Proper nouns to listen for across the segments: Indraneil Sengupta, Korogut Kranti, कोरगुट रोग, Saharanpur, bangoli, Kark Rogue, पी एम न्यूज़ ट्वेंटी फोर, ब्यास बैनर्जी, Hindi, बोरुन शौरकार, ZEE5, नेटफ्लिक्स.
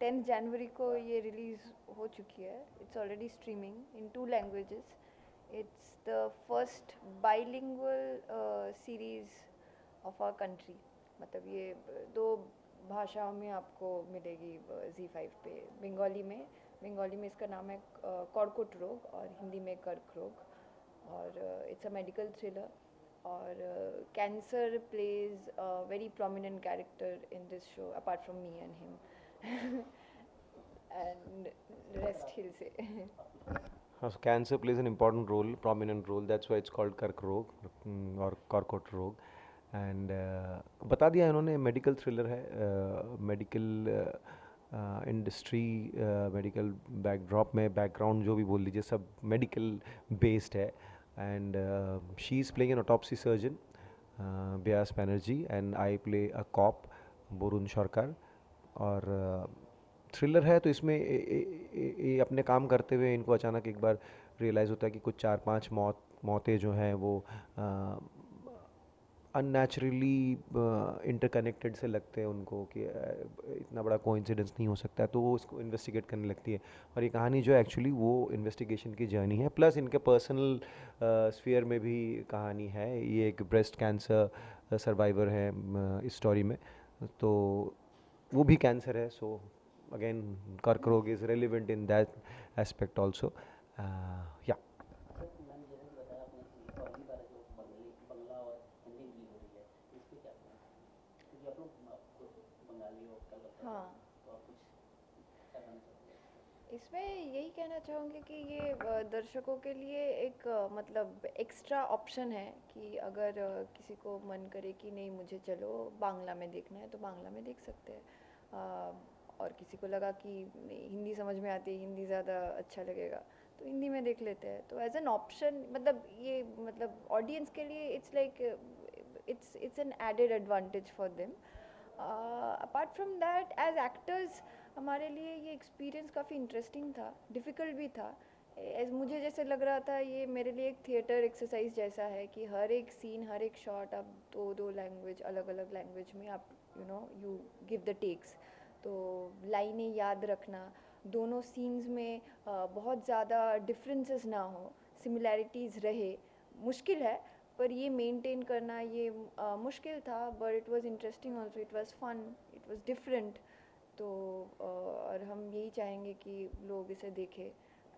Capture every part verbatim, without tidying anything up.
Tenth जनवरी को ये release हो चुकी है. It's already streaming in two languages. It's the first bilingual series of our country. मतलब ये दो भाषाओं में आपको मिलेगी जी फाइव पे. बंगाली में बंगाली में इसका नाम है कोरगुट रोग और हिंदी में कर्क रोग. और इट्स अ मेडिकल थ्रिलर. और cancer plays a very prominent character in this show apart from me and him and rest हिल से. Cancer plays an important role, prominent role. That's why it's called Kark Rog और कोरगुट रोग. And uh, बता दिया इन्होंने, medical thriller है. Medical industry, medical backdrop में background जो भी बोल लीजिए सब मेडिकल बेस्ड है. And she is playing an autopsy surgeon ब्यास बैनर्जी and I play a cop बोरुन शौरकार. और थ्रिलर uh, है तो इसमें ए, ए, ए, अपने काम करते हुए इनको अचानक एक बार रियलाइज़ होता है कि कुछ चार पांच मौत मौतें जो हैं वो uh, अननेचुरली इंटरकनेक्टेड uh, से लगते हैं उनको कि uh, इतना बड़ा कोइंसिडेंस नहीं हो सकता है. तो वो उसको इन्वेस्टिगेट करने लगती है. और ये कहानी जो है एक्चुअली वो इन्वेस्टिगेशन की जर्नी है. प्लस इनके पर्सनल स्फीयर uh, में भी कहानी है. ये एक ब्रेस्ट कैंसर सर्वाइवर है uh, इस स्टोरी में. तो वो भी कैंसर है. सो again Kark Rog is relevant in that aspect also. या इसमें यही कहना चाहूँगी कि ये दर्शकों के लिए एक मतलब एक्स्ट्रा ऑप्शन है कि अगर किसी को मन करे कि नहीं मुझे चलो बांग्ला में देखना है तो बांग्ला में देख सकते हैं. और किसी को लगा कि हिंदी समझ में आती है, हिंदी ज़्यादा अच्छा लगेगा तो हिंदी में देख लेते हैं. तो एज एन ऑप्शन मतलब ये मतलब ऑडियंस के लिए it's like it's it's an added advantage for them. Apart from that as actors हमारे लिए ये एक्सपीरियंस काफ़ी इंटरेस्टिंग था, डिफ़िकल्ट भी था. एज मुझे जैसे लग रहा था ये मेरे लिए एक थिएटर एक्सरसाइज जैसा है कि हर एक सीन हर एक शॉट आप दो दो लैंग्वेज अलग अलग लैंग्वेज में आप you know you give the takes. तो लाइनें याद रखना, दोनों सीन्स में बहुत ज़्यादा डिफरेंसेस ना हो, सिमिलैरिटीज़ रहे, मुश्किल है पर ये मेंटेन करना ये आ, मुश्किल था. But it was interesting also, it was fun, it was different. तो आ, और हम यही चाहेंगे कि लोग इसे देखें.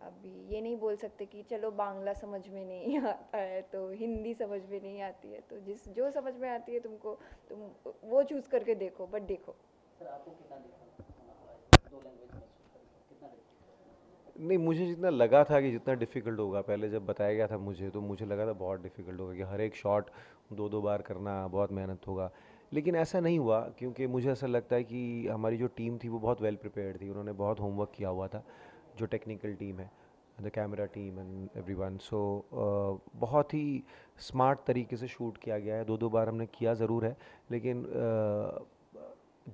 अभी ये नहीं बोल सकते कि चलो बांग्ला समझ में नहीं आता है तो हिंदी समझ में नहीं आती है तो जिस जो समझ में आती है तुमको तुम वो चूज़ करके देखो, बट देखो. सर आपको कितना देखा दो लैंग्वेज में? नहीं, मुझे जितना लगा था कि जितना डिफ़िकल्ट होगा, पहले जब बताया गया था मुझे तो मुझे लगा था बहुत डिफ़िकल्ट होगा कि हर एक शॉट दो दो बार करना बहुत मेहनत होगा. लेकिन ऐसा नहीं हुआ क्योंकि मुझे ऐसा लगता है कि हमारी जो टीम थी वो बहुत वेल प्रिपेयर्ड थी. उन्होंने बहुत होमवर्क किया हुआ था, जो टेक्निकल टीम है, the camera team and everyone. So बहुत ही स्मार्ट तरीके से शूट किया गया है. दो दो बार हमने किया ज़रूर है लेकिन uh,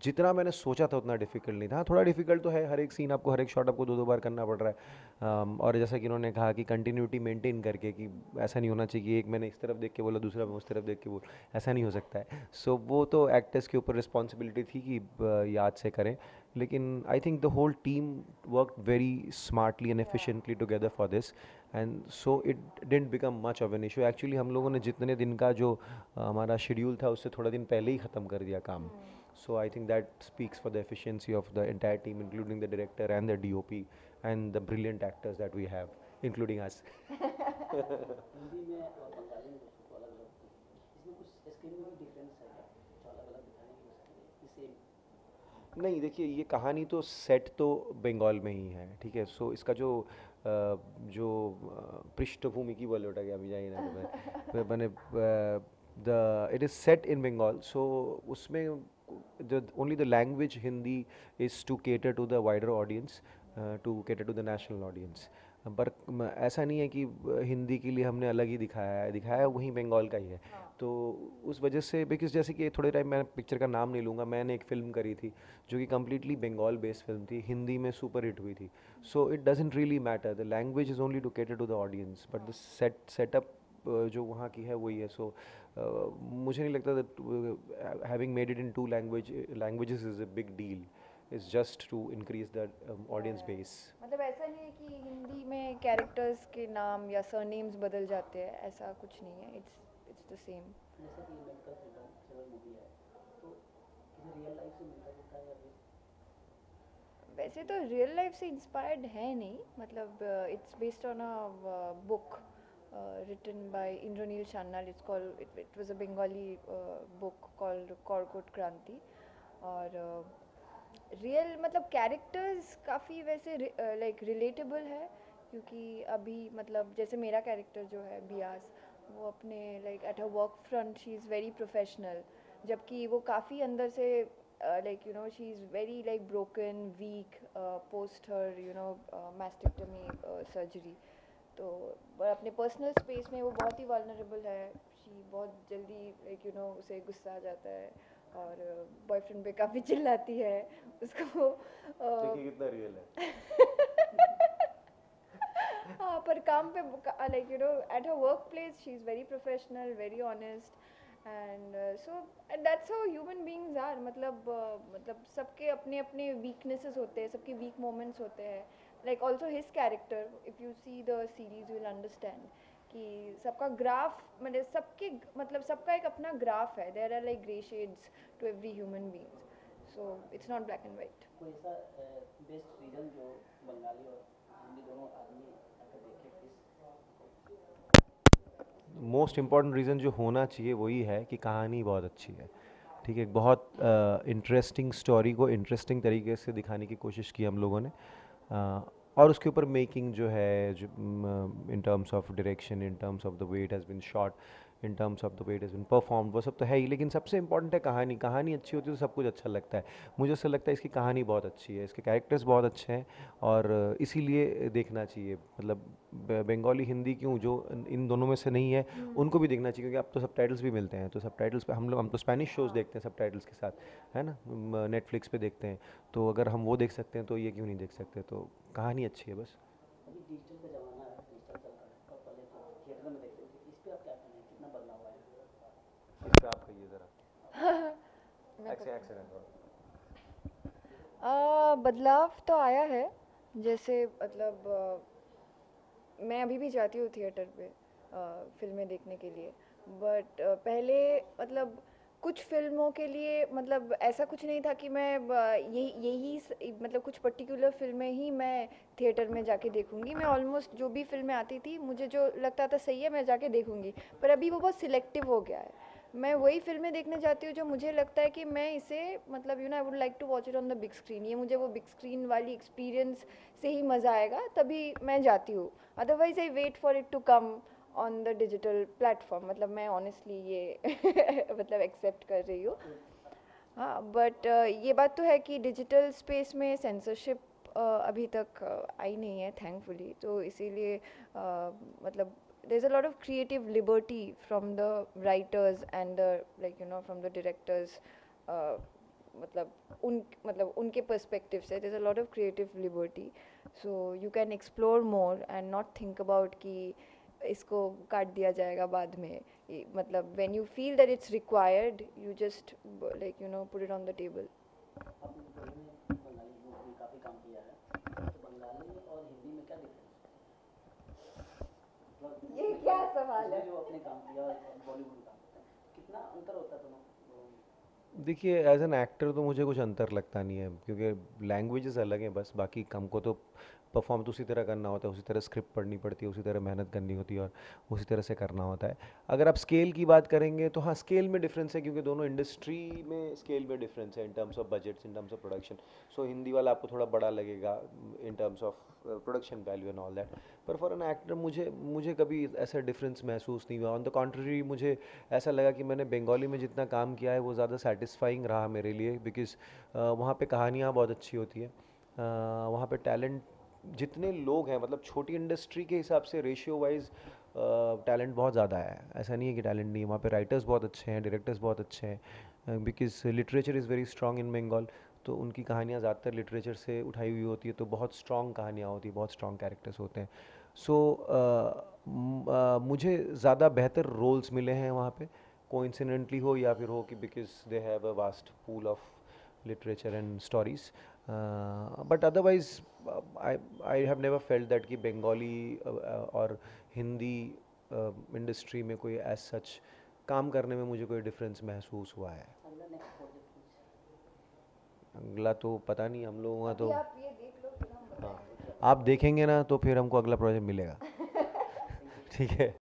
जितना मैंने सोचा था उतना डिफ़िकल्ट नहीं था. थोड़ा डिफ़िकल्ट तो है, हर एक सीन आपको हर एक शॉट आपको दो दो बार करना पड़ रहा है. um, और जैसा कि इन्होंने कहा कि कंटिन्यूटी मेंटेन करके, कि ऐसा नहीं होना चाहिए कि एक मैंने इस तरफ देख के बोला दूसरा मैं उस तरफ देख के बोला, ऐसा नहीं हो सकता है. सो so, वो तो एक्टर्स के ऊपर रिस्पॉन्सिबिलिटी थी कि याद से करें. लेकिन I think the whole team work very smartly and efficiently together for this and so it didn't become much of an issue. Actually हम लोगों ने जितने दिन का जो हमारा शेड्यूल था उससे थोड़ा दिन पहले ही ख़त्म कर दिया काम. So I think that speaks for the efficiency of the entire team, including the director and the D O P and the brilliant actors that we have, including us. नहीं, देखिए ये कहानी तो सेट तो बंगाल में ही है, ठीक है. सो इसका जो जो पृष्ठभूमि की बोलोटा गया अभी जाइए ना मैंने the it is set in Bengal, so usme the only the language Hindi is to cater to the wider audience, uh, to cater to the national audience. पर ऐसा नहीं है कि हिंदी के लिए हमने अलग ही दिखाया है, दिखाया है वहीं बंगाल का ही है. तो उस वजह से बिकॉज जैसे कि थोड़े टाइम मैं पिक्चर का नाम नहीं लूँगा, मैंने एक फ़िल्म करी थी जो कि कम्प्लीटली बंगाल बेस्ड फिल्म थी, हिंदी में सुपर हिट हुई थी. So it doesn't really matter, the language is only to cater to the audience but the set setup जो वहाँ की है वही है. सो so, uh, मुझे नहीं लगता that having made it in two language languages is a big deal. is just to increase the um, audience base. मतलब ऐसा नहीं है कि हिंदी में characters के नाम या surnames बदल जाते हैं, ऐसा कुछ नहीं है. It's it's the same. जैसे कि इनका फिल्म मूवी है, तो किसी real life से मिलता जुलता है या फिर? वैसे तो real life से inspired है नहीं, मतलब it's based on a book written by Indraneil Sengupta. It's called it, it was a Bengali uh, book called Korogut Kranti. और रियल uh, मतलब कैरेक्टर्स काफ़ी वैसे लाइक uh, रिलेटेबल like, है क्योंकि अभी मतलब जैसे मेरा कैरेक्टर जो है बियास, वो अपने like at a work front she is very professional, जबकि वो काफ़ी अंदर से like you know she is very like broken weak post her you know mastectomy surgery. तो अपने पर्सनल स्पेस में वो बहुत ही वल्नरेबल है. शी बहुत जल्दी लाइक यू नो उसे गुस्सा आ जाता है और बॉयफ्रेंड पे काफ़ी चिल्लाती है उसको. देखिए कितना रियल है. हाँ, पर काम पे like you know at her work place she is very professional, very honest, and so that's how human beings are. मतलब uh, मतलब सबके अपने अपने वीकनेसेस होते हैं, सबके वीक मोमेंट्स होते हैं. Like also his character, if you see the series you will understand कि सबका ग्राफ मतलब सबके मतलब सबका एक अपना ग्राफ है. There are like grey shades to every human being, so it's not black and white. कोई ऐसा बेस्ट रीजन जो बंगाली और हिंदी दोनों आदमी अगर देखें, मोस्ट इम्पॉर्टेंट रीज़न जो होना चाहिए वही है कि कहानी बहुत अच्छी है. ठीक है, बहुत इंटरेस्टिंग uh, स्टोरी को इंटरेस्टिंग तरीके से दिखाने की कोशिश की हम लोगों ने. uh, और उसके ऊपर मेकिंग जो है, in terms of direction, in terms of the way it has been shot, in terms of the way it has been perform, वो सब तो है ही, लेकिन सबसे इंपॉर्टेंट है कहानी. कहानी अच्छी होती है तो सब कुछ अच्छा लगता है. मुझे ऐसा लगता है इसकी कहानी बहुत अच्छी है, इसके कैरेक्टर्स बहुत अच्छे हैं और इसीलिए देखना चाहिए. मतलब बंगाली हिंदी क्यों, जो इन दोनों में से नहीं है उनको भी देखना चाहिए, क्योंकि अब तो सब टाइटल्स भी मिलते हैं. तो सब टाइटल्स पर हम लोग हम तो स्पेनिश शोज़ देखते हैं सब टाइटल्स के साथ, है ना, नेटफ्लिक्स पे देखते हैं. तो अगर हम वो देख सकते हैं तो ये क्यों नहीं देख सकते. तो कहानी अच्छी है बस. आ, बदलाव तो आया है. जैसे मतलब आ, मैं अभी भी जाती हूँ थिएटर पे फिल्में देखने के लिए, बट पहले मतलब कुछ फिल्मों के लिए मतलब ऐसा कुछ नहीं था कि मैं यही यही मतलब कुछ पर्टिकुलर फिल्में ही मैं थिएटर में जाके देखूंगी. मैं ऑलमोस्ट जो भी फिल्में आती थी मुझे जो लगता था सही है मैं जाके देखूंगी, पर अभी वो बहुत सिलेक्टिव हो गया है. मैं वही फिल्में देखने जाती हूँ जो मुझे लगता है कि मैं इसे मतलब you know I would like to watch it on the big screen, ये मुझे वो बिग स्क्रीन वाली एक्सपीरियंस से ही मज़ा आएगा, तभी मैं जाती हूँ. Otherwise I wait for it to come on the digital platform. मतलब मैं ऑनेस्टली ये मतलब एक्सेप्ट कर रही हूँ. हाँ, बट ये बात तो है कि डिजिटल स्पेस में सेंसरशिप uh, अभी तक uh, आई नहीं है थैंकफुली, तो इसीलिए uh, मतलब there is a lot of creative liberty from the writers and the like you know from the directors. मतलब उन मतलब उनके पर्सपेक्टिव से there is a lot of creative liberty, so you can explore more and not think about कि इसको काट दिया जाएगा बाद में. मतलब when you feel that it's required you just like you know put it on the table. ये क्या सवाल है. देखिए एज एन एक्टर तो मुझे कुछ अंतर लगता नहीं है, क्योंकि लैंग्वेजेस अलग हैं बस. बाकी कम को तो परफॉर्म तो उसी तरह करना होता है, उसी तरह स्क्रिप्ट पढ़नी पड़ती है, उसी तरह मेहनत करनी होती है और उसी तरह से करना होता है. अगर आप स्केल की बात करेंगे तो हाँ, स्केल में डिफरेंस है, क्योंकि दोनों इंडस्ट्री में स्केल में डिफरेंस है in terms of budgets, in terms of production. So Hindi वाला आपको थोड़ा बड़ा लगेगा in terms of production value and all that, पर फॉर एन एक्टर मुझे मुझे कभी ऐसा डिफरेंस महसूस नहीं हुआ. ऑन द कॉन्ट्ररी मुझे ऐसा लगा कि मैंने बंगाली में जितना काम किया है वो ज़्यादा सेटिस्फाइंग रहा मेरे लिए, बिकॉज वहाँ पर कहानियाँ बहुत अच्छी होती है, वहाँ पर टैलेंट जितने लोग हैं मतलब छोटी इंडस्ट्री के हिसाब से रेशियो वाइज टैलेंट बहुत ज़्यादा है. ऐसा नहीं है कि टैलेंट नहीं है, वहाँ पे राइटर्स बहुत अच्छे हैं, डायरेक्टर्स बहुत अच्छे हैं, because literature is very strong in Bengal. तो उनकी कहानियाँ ज़्यादातर लिटरेचर से उठाई हुई होती है, तो बहुत स्ट्रॉन्ग कहानियाँ होती है, बहुत स्ट्रॉन्ग कैरेक्टर्स होते हैं. सो so, uh, मुझे ज़्यादा बेहतर रोल्स मिले हैं वहाँ पर, कोइंसिडेंटली हो या फिर हो कि because they have a vast pool of literature and stories. But otherwise I I have never felt that कि बंगाली और हिंदी इंडस्ट्री में कोई एज सच काम करने में मुझे कोई डिफरेंस महसूस हुआ है। अगला तो पता नहीं हम लोगों का तो आप, ये देख लो, हाँ, आप देखेंगे ना तो फिर हमको अगला प्रोजेक्ट मिलेगा। ठीक है।